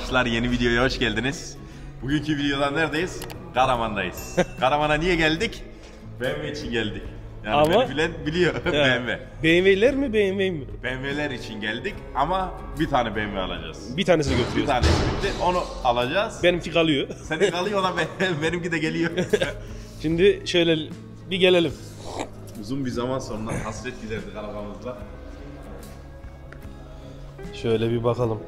arkadaşlar, yeni videoya hoş geldiniz. Bugünkü videoda neredeyiz? Karaman'dayız. Karaman'a niye geldik? BMW için geldik. Yani ama, beni bilen biliyor yani, BMW. BMW'ler mi, BMW mi? BMW'ler için geldik ama bir tane BMW alacağız. Bir tanesini götürüyoruz. Bir tanesi bitti, onu alacağız. Benimki kalıyor. Senin kalıyor lan, benimki de geliyor. Şimdi şöyle bir gelelim. Uzun bir zaman sonra hasret giderdik arabamızla. Şöyle bir bakalım.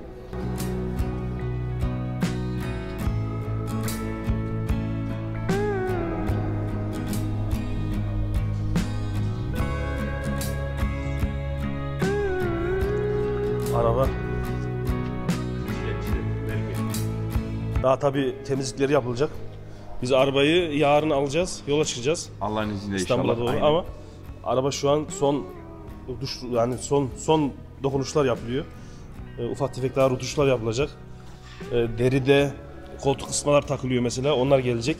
Araba. Daha tabii temizlikleri yapılacak. Biz arabayı yarın alacağız, yola çıkacağız. Allah'ın izniyle İstanbul'a doğru. Aynen. Ama araba şu an son dokunuşlar yapılıyor. Ufak tefek daha rutuşlar yapılacak. Deride koltuk ısıtmalar takılıyor mesela. Onlar gelecek.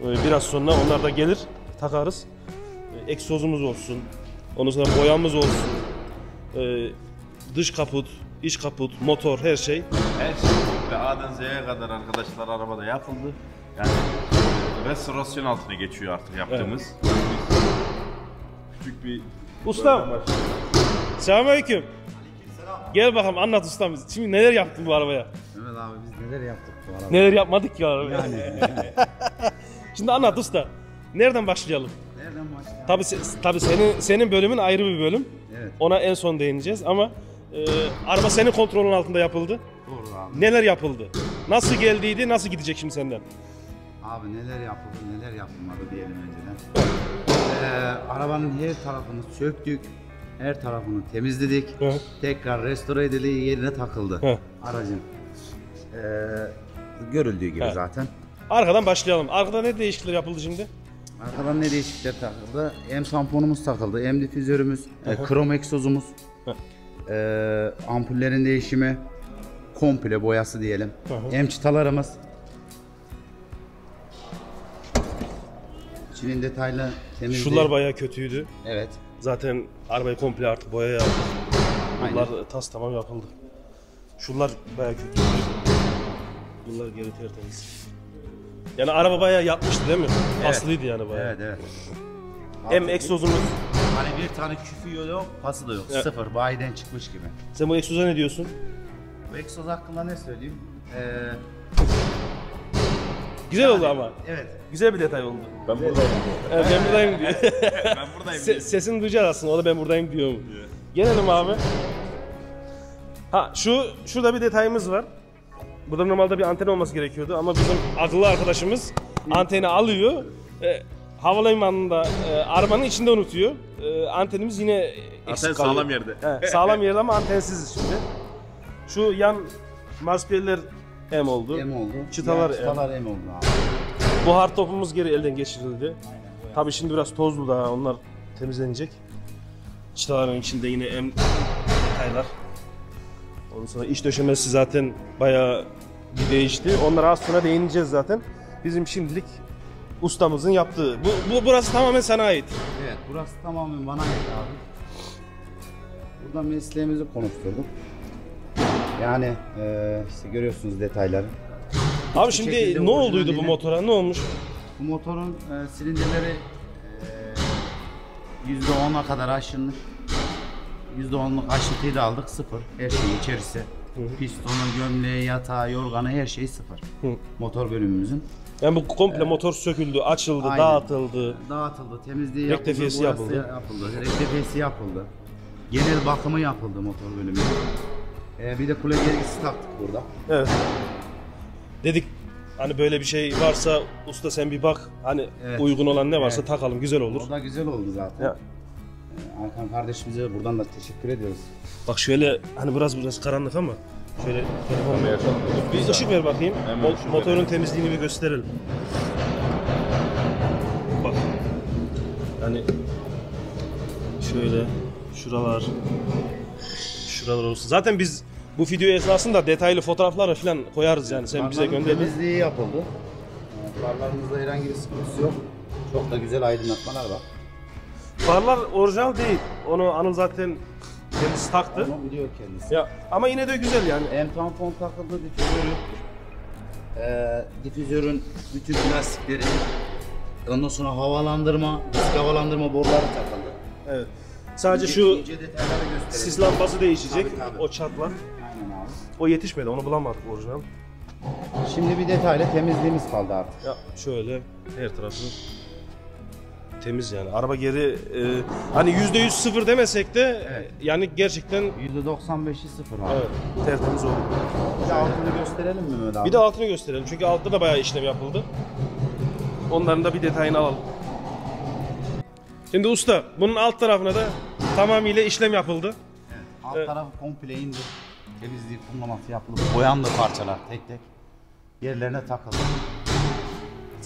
Biraz sonra onlar da gelir, takarız. Egzozumuz olsun. Ondan sonra boyamız olsun. Dış kaput, iç kaput, motor, her şey. Her şey ve A'dan Z'ye kadar arkadaşlar arabada yapıldı. Yani restorasyon altına geçiyor artık yaptığımız. Evet. Küçük bir... Ustam! Selamünaleyküm. Gel bakalım, anlat ustam. Şimdi neler yaptın bu arabaya? Mehmet abi, biz neler yaptık bu arabaya? Neler yapmadık ki arabaya? Yani. Şimdi anlat usta. Nereden başlayalım? Tabii senin bölümün ayrı bir bölüm. Evet. Ona en son değineceğiz ama araba senin kontrolün altında yapıldı. Doğru abi. Neler yapıldı? Nasıl geldiydi? Nasıl gidecek şimdi senden? Abi neler yapıldı, neler yapılmadı diyelim önceden. Arabanın her tarafını söktük. Her tarafını temizledik. Evet. Tekrar restore edildi, yerine takıldı. Evet. Aracın görüldüğü gibi, evet. Zaten. Arkadan başlayalım. Arkada ne değişiklikler yapıldı şimdi? Arkadan ne değişiklikler takıldı? M tamponumuz takıldı, M difüzörümüz, krom egzozumuz, ampullerin değişimi, komple boyası diyelim, M çıtalarımız. İçinin detaylı temizliği. Şunlar bayağı kötüydü. Evet. Zaten arabayı komple artık boyaya yaptık. Bunlar tas tamam yapıldı. Şunlar bayağı kötüydü. Bunlar geri tertemiz. Yani araba bayağı yapmıştı değil mi? Evet. Aslıydı yani bayağı. Evet, evet. Hem egzozumuz... Hani bir tane küfü yok, pası da yok. Evet. Sıfır, bayiden çıkmış gibi. Sen bu egzoza ne diyorsun? Bu egzoz hakkında ne söyleyeyim? Güzel oldu ama. Evet. Güzel bir detay oldu. Ben buradayım diyor. Ben buradayım diyor. Ben buradayım diyor. Sesini duyacağız aslında, o da ben buradayım diyor mu? Gelelim abi. Ha, şurada bir detayımız var. Burada normalde bir anten olması gerekiyordu ama bizim akıllı arkadaşımız anteni alıyor, havalimanında arabanın içinde unutuyor. Antenimiz yine eksik kalıyor. Anten sağlam yerde. He, sağlam yerde ama antensiz şimdi. Şu yan marşpeller M oldu. M oldu. Çıtalar M oldu abi. Bu hardtopumuz geri elden geçirildi. Aynen. Tabii şimdi biraz tozlu daha, onlar temizlenecek. Çıtaların içinde yine M detaylar. Ondan sonra iç döşemesi zaten bayağı bir değişti. Onlara az sonra değineceğiz zaten. Bizim şimdilik ustamızın yaptığı. Burası tamamen sana ait. Evet, burası tamamen bana ait abi. Burada mesleğimizi konuşturduk. Yani işte görüyorsunuz detayları. Abi hiçbir şimdi ne olduydu bu motora? Ne olmuş? Bu motorun silindirleri %10'a kadar aşınmış. %10'luk aşıntıyı da aldık, sıfır. Her şey içerisi. Pistonu, gömleği, yatağı, yorganı, her şey sıfır. Hı. Motor bölümümüzün. Yani bu komple motor söküldü, açıldı, aynen. Dağıtıldı. Dağıtıldı, temizliği yapıldı. Rektefiyesi yapıldı. Rektefiyesi yapıldı. Genel bakımı yapıldı motor bölümünün. Bir de kule gergisi taktık burada. Evet. Dedik hani böyle bir şey varsa usta sen bir bak. Hani evet, uygun olan ne varsa evet, takalım, güzel olur. O da güzel oldu zaten. Ya. Alpine kardeşimize buradan da teşekkür ediyoruz. Bak şöyle, hani burası karanlık ama şöyle bir ışık ver bakayım. Motorun temizliğini bir gösterelim. Bak. Yani şöyle şuralar olsun. Zaten biz bu video esnasında detaylı fotoğraflar falan koyarız yani. Sen bize gönder. Temizliği yapıldı. Farlarımızda herhangi bir sıkıntısı yok. Çok da güzel aydınlatmalar var. Farlar orijinal değil. Onu Anıl zaten Kendisi taktı. Onu biliyor kendisi. Ya, ama yine de güzel yani. Hem tampon takıldı, difüzör yoktur. Difüzörün bütün plastikleri, ondan sonra havalandırma, disk havalandırma boruları takıldı. Evet. Sadece şu sis lambası değişecek. Tabii, tabii. O çatlar. Aynen abi. O yetişmedi, onu bulamadık orijinal. Şimdi bir detayla temizliğimiz kaldı artık. Ya şöyle her tarafı temiz yani. Araba geri hani %100 sıfır demesek de evet. Yani gerçekten %95'i sıfır abi. Evet, tertemiz oldu. Bir de altını gösterelim mi Mehmet abi? Bir de altını gösterelim çünkü altta da bayağı işlem yapıldı. Onların da bir detayını alalım. Şimdi usta bunun alt tarafına da tamamıyla işlem yapıldı. Evet, alt tarafı komple indi. Temizliği, kumlaması yapıldı. Boyandı parçalar tek tek. Yerlerine takıldı.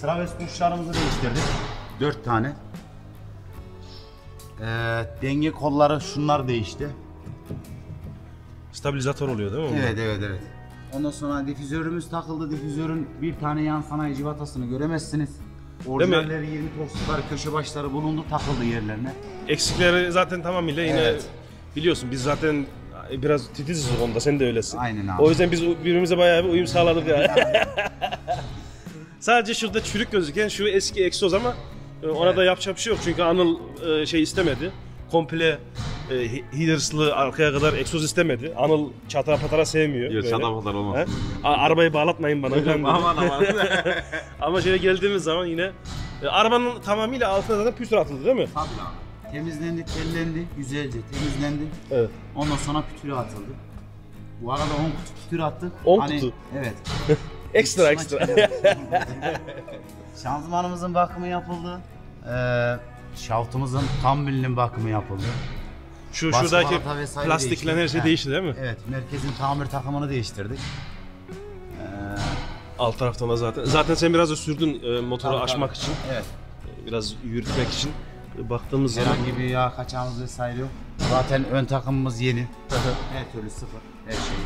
Traves tuşlarımızı değiştirdik. 4 tane. Denge kolları şunlar değişti. Stabilizatör oluyor değil mi? Evet, evet, evet. Ondan sonra difüzörümüz takıldı. Difüzörün bir tane yan sanayi civatasını göremezsiniz. Orijinalleri 20 torsusları, köşe başları bulundu, takıldı yerlerine. Eksikleri zaten tamamıyla yine evet. Biliyorsun biz zaten biraz titiziz onda, sen de öylesin. Aynen abi. O yüzden biz birbirimize bayağı bir uyum sağladık yani. Sadece şurada çürük gözüken şu eski egzoz ama ona evet. Da yapacak bir şey yok çünkü Anıl şey istemedi. Komple heaters'lı arkaya kadar egzoz istemedi. Anıl çatara patara sevmiyor. Yok, çatara patara olmaz. Arabayı bağlatmayın bana. Aman aman. Ama şöyle geldiğimiz zaman yine arabanın tamamıyla altına zaten pütür atıldı değil mi? Tabii abi. Temizlendi, tellendi, güzelce temizlendi. Evet. Ondan sonra pütürü atıldı. Bu arada 10 kutu pütürü attık. 10 hani, kutu? Evet. Ekstra ekstra. Şanzımanımızın bakımı yapıldı. Şaftımızın tambilinin bakımı yapıldı. Şu baskı şuradaki plastikle her şey değişti değil mi? Evet, merkezin tamir takımını değiştirdik. Alt taraftan da zaten. Zaten sen biraz da sürdün motoru tabii, açmak tabii. için. Evet. Biraz yürütmek için. Baktığımız herhangi bir yağ kaçağımız vesaire yok. Zaten ön takımımız yeni. Her türlü sıfır. Her şey.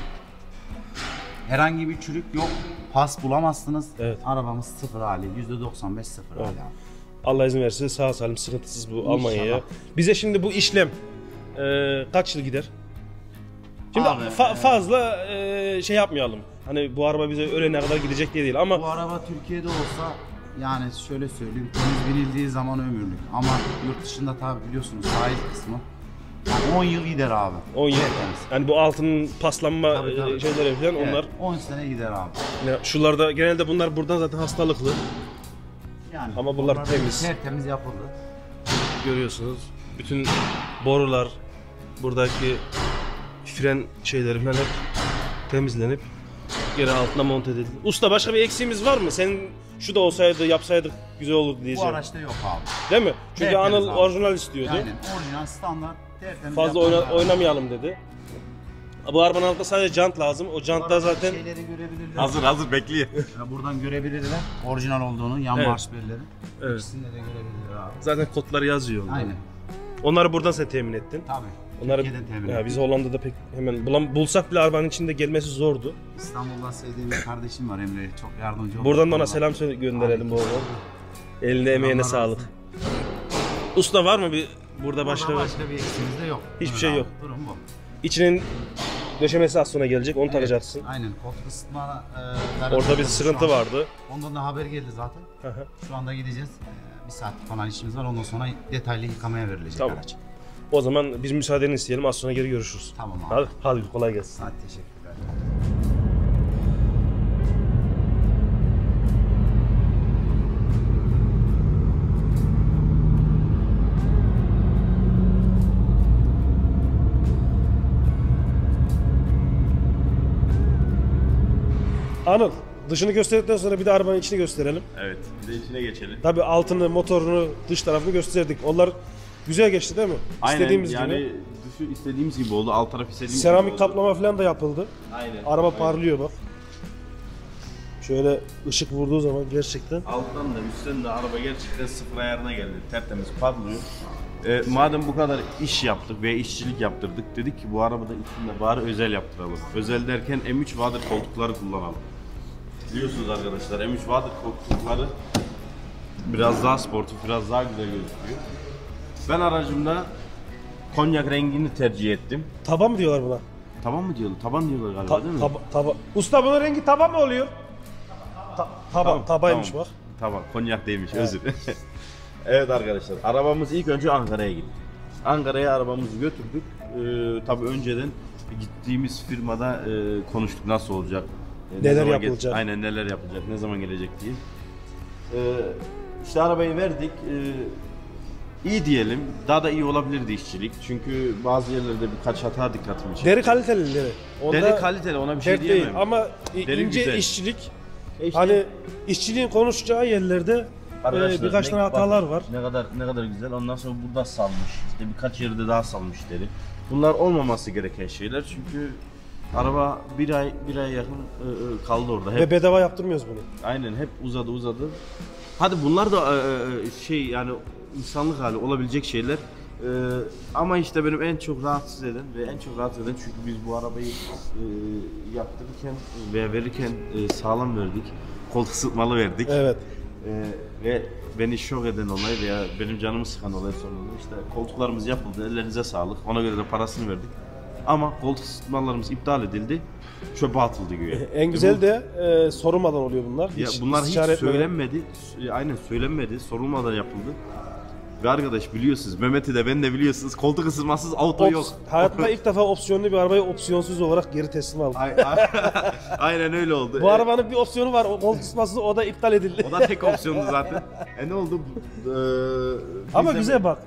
Herhangi bir çürük yok. Pas bulamazsınız. Evet. Arabamız sıfır hali. %95 sıfır hali. Evet. Allah izin verirse sağ salim sıkıntısız bu Almanya'ya. Bize şimdi bu işlem kaç yıl gider? Şimdi abi, fazla şey yapmayalım. Hani bu araba bize ölene kadar gidecek diye değil ama. Bu araba Türkiye'de olsa yani şöyle söyleyeyim, temiz binildiği zaman ömürlük ama yurt dışında tabi biliyorsunuz sahil kısmı yani 10 yıl gider abi. 10 yıl. Yani bu altının paslanma şeyleri falan evet, onlar. 10 sene gider abi. Yani şularda genelde bunlar buradan zaten hastalıklı. Yani ama bunlar temiz. Tertemiz yapıldı. Görüyorsunuz bütün borular, buradaki fren şeyleri falan hep temizlenip geri altına monte edildi. Usta başka bir eksiğimiz var mı? Senin şu da olsaydı yapsaydık güzel olurdu diyeceğim. Bu araçta yok abi. Değil mi? Çünkü tertemiz Anıl abi. Orijinal istiyordu. Yani orijinal standart tertemiz. Fazla oynamayalım dedi. Bu arabanın altında sadece jant lazım. O jantta zaten şeyleri görebilirler. Hazır bekliyor. Buradan görebilirler. Orijinal olduğunu, yan evet. Marş belleri. Evet. İkisinde de görebilirler abi. Zaten kodları yazıyor. Aynen. Onları buradan sen temin ettin. Tabii. Onları ya biz Hollanda'da pek hemen bulsak bile arabanın içinde gelmesi zordu. İstanbul'dan sevdiğim bir kardeşim var Emre, çok yardımcı oldu. Buradan ona selam gönderelim bu arada. Eline emeğine sağlık. Usta var mı bir burada başka bir eksiğimiz de yok. Hiçbir evet, şey abi, yok. Durum bu. İçinin döşemesi az sonra gelecek, onu evet, takacaksın. Aynen. Koltuk ısıtma orada bir sıkıntı vardı. Ondan da haber geldi zaten. Aha. Şu anda gideceğiz. Bir saat falan işimiz var. Ondan sonra detaylı yıkamaya verilecek tamam. Araç. O zaman biz müsaadeni isteyelim. Az sonra geri görüşürüz. Tamam abi. Hadi kolay gelsin. Hadi teşekkürler. Anıl, dışını gösterdikten sonra bir de arabanın içini gösterelim. Evet, bir de içine geçelim. Tabii altını, motorunu, dış tarafını gösterdik. Onlar güzel geçti değil mi? Aynen, istediğimiz yani gibi. Dışı istediğimiz gibi oldu, alt taraf istediğimiz seramik gibi oldu. Kaplama falan da yapıldı. Aynen. Araba aynen. Parlıyor bak. Şöyle ışık vurduğu zaman gerçekten. Alttan da üstten de araba gerçekten sıfır ayarına geldi. Tertemiz parlıyor. Madem bu kadar iş yaptık ve işçilik yaptırdık dedik ki bu arabada içinde bari özel yaptıralım. Özel derken M3 Vader koltukları kullanalım. Biliyorsunuz arkadaşlar M3 Vader koltukları biraz daha sportif, biraz daha güzel gözüküyor. Ben aracımda konyak rengini tercih ettim. Taban mı diyorlar buna? Taban mı diyorlar? Taban diyorlar galiba değil mi? Usta bunun rengi taban mı oluyor? Tabaymış bak. Taban, konyak değilmiş, evet. Özür. Evet arkadaşlar, arabamız ilk önce Ankara'ya gitti. Ankara'ya arabamızı götürdük. Tabii önceden gittiğimiz firmada konuştuk nasıl olacak. Neler yapılacak. Aynen, neler yapılacak, ne zaman gelecek diye. İşte arabayı verdik. İyi diyelim, daha da iyi olabilirdi işçilik. Çünkü bazı yerlerde birkaç hata dikkatimi çekti. Deri kaliteli deri. Deri kaliteli, ona bir şey diyemem. Ama deri ince güzel. İşçilik. İşte, hani işçiliğin konuşacağı yerlerde birkaç tane hatalar var. Ne kadar güzel. Ondan sonra burada salmış. İşte birkaç yerde daha salmış deri. Bunlar olmaması gereken şeyler çünkü araba bir ay yakın kaldı orada. Hep, ve bedava yaptırmıyoruz bunu. Aynen, hep uzadı. Hadi bunlar da şey yani insanlık hali olabilecek şeyler. Ama işte benim en çok rahatsız eden çünkü biz bu arabayı yaptırırken veya verirken sağlam verdik, koltuk ısıtmalı verdik. Evet. Ve beni şok eden olay veya benim canımı sıkan olay sonunda işte koltuklarımız yapıldı, ellerinize sağlık, ona göre de parasını verdik. Ama koltuk ısıtmalarımız iptal edildi, çöpe atıldı güya. En güzel de sorulmadan oluyor bunlar. Ya bunlar hiç söylenmedi, aynen söylenmedi, sorulmadan yapıldı. Ve arkadaş biliyorsunuz, Mehmet'i de ben de biliyorsunuz, koltuk ısıtmasız auto yok. Hayatımda ilk defa opsiyonlu bir arabayı opsiyonsuz olarak geri teslim aldım. Aynen öyle oldu. Bu arabanın bir opsiyonu var, koltuk ısıtmasız, o da iptal edildi. O da tek opsiyondu zaten. Ne oldu? Ama güzel bak.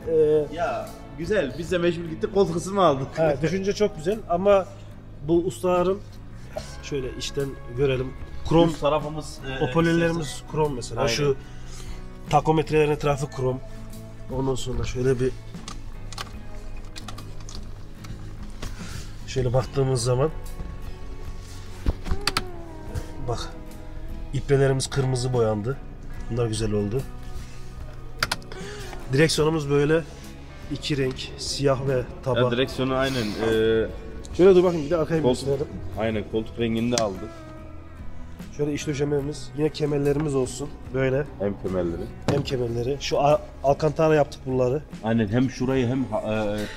Ya güzel, biz de mecbur gittik, koltuk ısıtma aldık. Düşünce çok güzel ama bu ustaların, şöyle işten görelim. Krom tarafımız, hoparlörlerimiz krom mesela. Aynen. Şu takometrelerin etrafı krom. Ondan sonra şöyle bir baktığımız zaman bak, iplelerimiz kırmızı boyandı. Bunlar güzel oldu. Direksiyonumuz böyle iki renk, siyah ve taban. Ya direksiyonu aynen. Şöyle dur bakayım, bir de arkaya gösterelim. Aynen, koltuk rengini de aldık. Şöyle iç döşememiz, yine kemerlerimiz olsun böyle. Hem kemerleri. Şu Alcantara yaptık bunları. Aynen, hem şurayı hem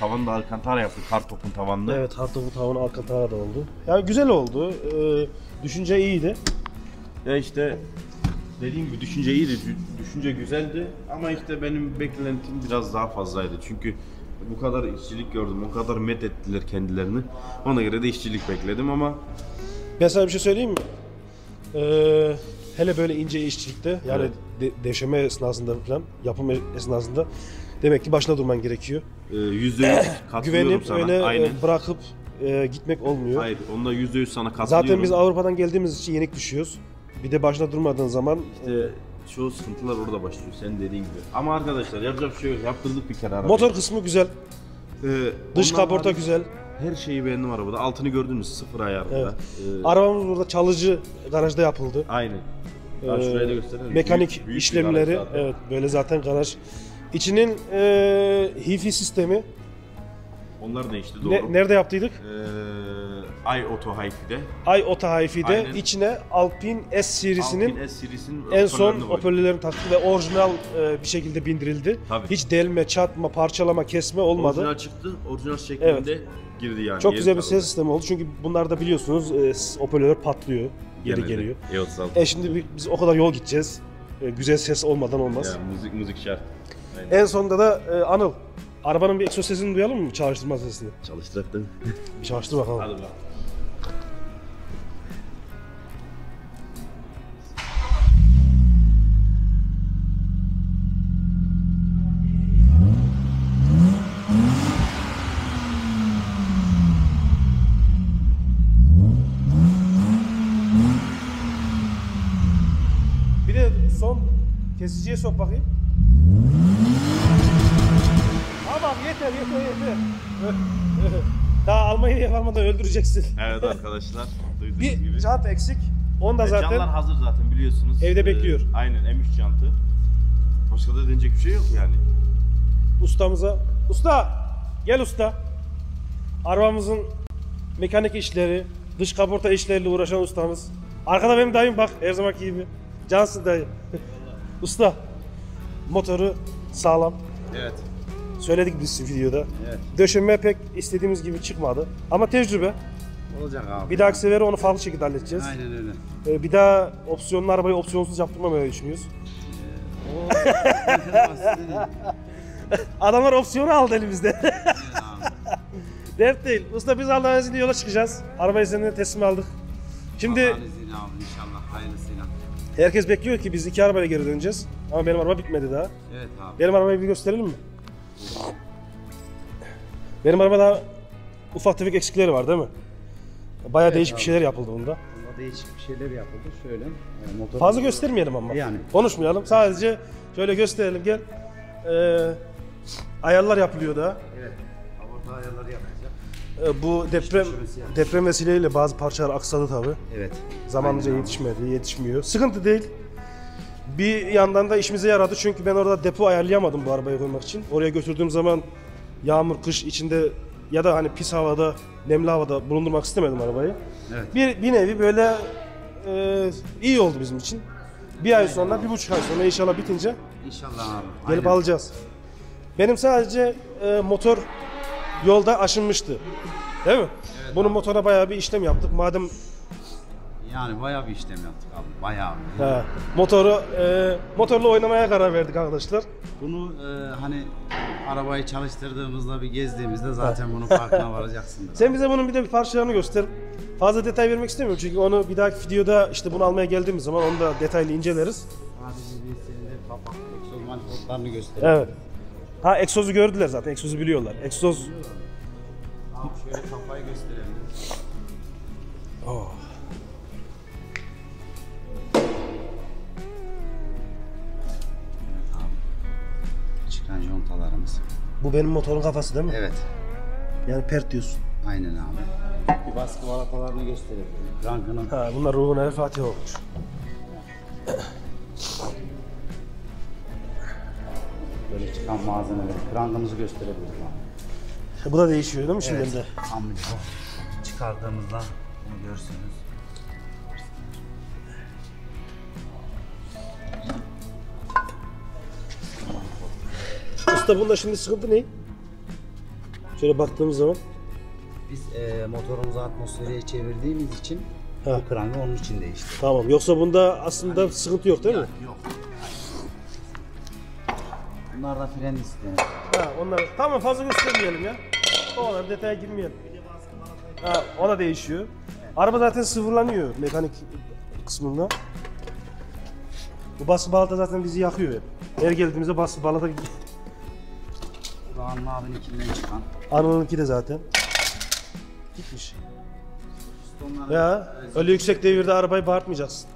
tavanı da Alcantara yaptık, Hardtop'un tavanını. Evet, Hardtop'un tavanı Alcantara da oldu. Yani güzel oldu. Düşünce iyiydi. Ya işte dediğim gibi düşünce iyiydi, düşünce güzeldi ama işte benim beklentim biraz daha fazlaydı. Çünkü bu kadar işçilik gördüm, o kadar met ettiler kendilerini. Ona göre de işçilik bekledim ama... Ben sana bir şey söyleyeyim mi? Hele böyle ince işçilikte, yani evet, döşeme esnasında falan, yapım esnasında demek ki başına durman gerekiyor. %100 katılıyorum sana. Güvenip öyle bırakıp gitmek olmuyor. Hayır, onda %100 sana katılıyorum. Zaten biz Avrupa'dan geldiğimiz için yenik düşüyoruz. Bir de başına durmadığın zaman... İşte çoğu sıkıntılar orada başlıyor, senin dediğin gibi. Ama arkadaşlar yapacak bir şey yok, yaptırdık bir kere arabayı. Motor kısmı güzel, dış kaporta güzel. Her şeyi beğendim arabada. Altını gördünüz, sıfır ayarında. Evet. Arabamız burada çalıcı garajda yapıldı. Aynen. Şuraya da gösterelim. Mekanik büyük işlemleri. Evet, böyle zaten garaj. İçinin hifi sistemi. Onlar değişti, doğru. Nerede yaptıydık? iOto HiFi'de içine Alpine S serisinin en son hoparlörlerini taktı ve orijinal bir şekilde bindirildi. Tabii. Hiç delme, çatma, parçalama, kesme olmadı. Orijinal çıktı, orijinal şeklinde girdi yani. Çok güzel bir ses sistemi oldu çünkü bunlarda biliyorsunuz hoparlörler patlıyor, geri geliyor. E36. Şimdi biz o kadar yol gideceğiz, güzel ses olmadan olmaz. Yani müzik şart. Aynen. En sonunda da Anıl, arabanın bir egzoz sesini duyalım mı? Çalıştırma sesini. Çalıştırak değil mi? Çalıştır bakalım. Hadi bakalım. Bir de son kesiciye sok bakayım. Tamam, yeter. Daha Almanya'ya varmadan öldüreceksin. Evet arkadaşlar, duyduğunuz gibi. Bir jant eksik. Onda zaten. Jantlar hazır zaten, biliyorsunuz. Evde bekliyor. Aynen, M3 jantı. Başka da denecek bir şey yok yani. Ustamıza. Usta! Gel usta. Arabamızın mekanik işleri, dış kaporta işleriyle uğraşan ustamız. Arkada benim dayım bak, her zamanki gibi. Cansın dayı. Usta, motoru sağlam. Evet. Söyledik biz videoda. Evet. Döşeme pek istediğimiz gibi çıkmadı. Ama tecrübe. Olacak abi. Bir dahaki sefere onu farklı şekilde halledeceğiz. Aynen öyle. Bir daha opsiyonlu arabayı opsiyonsuz yaptırmamayı düşünüyoruz. Adamlar opsiyonu aldı elimizde. Dert değil. Usta biz Allah'ın izniyle yola çıkacağız. Arabayı seninle teslim aldık. Şimdi Allah'ın izniyle abi, inşallah hayırlısıyla. Herkes bekliyor ki biz iki arabayla geri döneceğiz. Ama benim araba bitmedi daha. Evet abi. Benim arabayı bir gösterelim mi? Benim arabada ufak tefek eksikleri var değil mi? Bayağı evet, değişik abi. Bir şeyler yapıldı bunda. Değişik bir şeyler yapıldı. Şöyle. Yani fazla göstermeyelim ama. Yani. Konuşmayalım. Sadece şöyle gösterelim. Gel. Ayarlar yapılıyor da. Evet. Aborda ayarları yapılacak. Bu deprem vesileyle bazı parçalar aksadı tabii. Evet. Zamanlıca yetişmedi, yetişmiyor. Sıkıntı değil. Bir yandan da işimize yaradı çünkü ben orada depo ayarlayamadım bu arabayı koymak için. Oraya götürdüğüm zaman yağmur, kış içinde ya da hani pis havada, nemli havada bulundurmak istemedim arabayı. Evet. Bir nevi böyle iyi oldu bizim için. Bir ay sonra, bir buçuk ay sonra inşallah bitince İnşallah abi. Gelip aynen. alacağız. Benim sadece motor yolda aşınmıştı. Değil mi? Evet, bunun abi. Motora bayağı bir işlem yaptık. Madem yani bayağı bir işlem yaptık abi. Bayağı bir. He. Motorla oynamaya karar verdik arkadaşlar. Bunu hani arabayı çalıştırdığımızda bir gezdiğimizde zaten bunun farkına varacaksın. Sen bize bunun bir de bir parçalarını göster. Fazla detay vermek istemiyorum çünkü onu bir dahaki videoda işte bunu almaya geldiğimiz zaman onu da detaylı inceleriz. Sadece bir silindir kapak, egzoz manifoldlarını gösterelim. Evet. Ha egzozu gördüler zaten. Egzozu biliyorlar. Egzoz. Tamam şöyle kafayı gösterelim. Oh. Çıkan contalarımız. Bu benim motorun kafası değil mi? Evet. Yani pert diyorsun. Aynen abi. Bir baskı balatalarını gösterelim. Rankının. Ha bunlar ruhuna Fatih olmuş. Böyle çıkan malzemeler. Krangımızı gösterebilirim abi. Bu da değişiyor değil mi şimdi? Evet. Amca. Çıkardığımızda bunu görürsünüz. Usta bunda şimdi sıkıntı ne? Şöyle baktığımız zaman. Biz motorumuzu atmosferiye çevirdiğimiz için ha. bu krangı onun için değişti. Tamam. Yoksa bunda aslında hani, sıkıntı yok değil yani, mi? Yok. Bunlar da fren istedim. Ha onlar tamam fazla göstermeyelim ya. O kadar detaya girmeyelim. Ha o da değişiyor. Evet. Araba zaten sıfırlanıyor mekanik kısmında. Bu baskı balata zaten bizi yakıyor hep. Her geldiğimizde baskı balata gidiyor. Bu da Anıl abinikinden çıkan. Anıl'ınki de zaten. Gitmiş. Ya öyle yüksek devirde arabayı bağırtmayacaksın.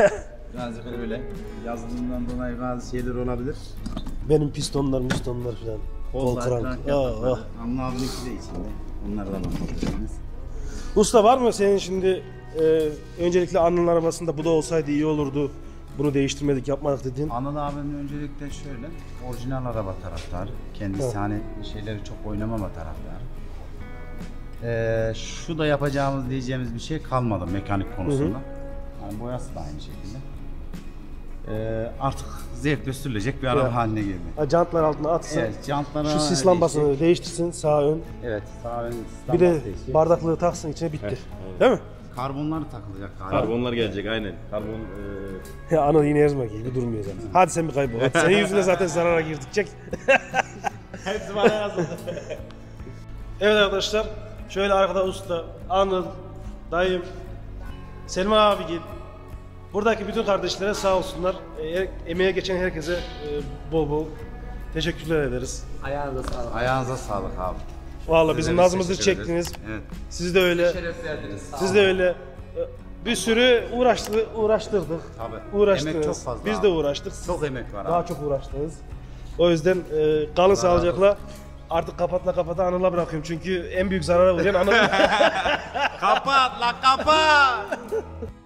Evet. Birazcık öyle yazdığımdan dolayı bazı şeyler olabilir. Benim pistonlar falan. Kolturak. Anla abinin de içinde. Onlardan bahsedeceğiz. Usta var mı senin şimdi öncelikle Anıl'ın arabasında bu da olsaydı iyi olurdu. Bunu değiştirmedik yapmadık dediğin. Anıl abinin öncelikle şöyle orijinal araba taraftarı. Kendisi evet. hani şeyleri çok oynamama taraftarı. Şu da yapacağımız diyeceğimiz bir şey kalmadı mekanik konusunda. Hı hı. Yani boyası da aynı şekilde. Artık zevkle sürülecek bir araba evet. haline geldi. Jantlar altına atsın. Evet, jantlara şu sis lambasını değişik. Değiştirsin sağ ön. Evet, sağ ön. Bir de değişik. Bardaklığı taksın içine bitti. Evet, evet. Değil mi? Karbonlar takılacak. Karbonlar gelecek aynen. Karbon. Ya Anıl yine yazmak gibi durmuyor zaten. Hadi sen bir kaybol. Senin yüzüne zaten zarara girdikçek. Hepsi bana yazıldı. Evet arkadaşlar. Şöyle arkada usta, Anıl, dayım, Selma abi gibi. Buradaki bütün kardeşlere sağ olsunlar. Emeğe geçen herkese bol bol teşekkürler ederiz. Ayağınıza sağlık. Ayağınıza sağlık abi. Vallahi bizim nazımızı çektiniz. Evet. Siz de öyle. Şeref verdiniz. Siz de öyle. Bir sürü uğraştırdık. Tabii. Uğraştınız. Emek çok fazla. Biz de uğraştık. Çok emek var abi. Daha çok uğraştınız. O yüzden kalın sağlıcakla. Artık kapatla Anıl'a bırakıyorum çünkü en büyük zarara vuracaksın Anıl'a. Kapat la kapat.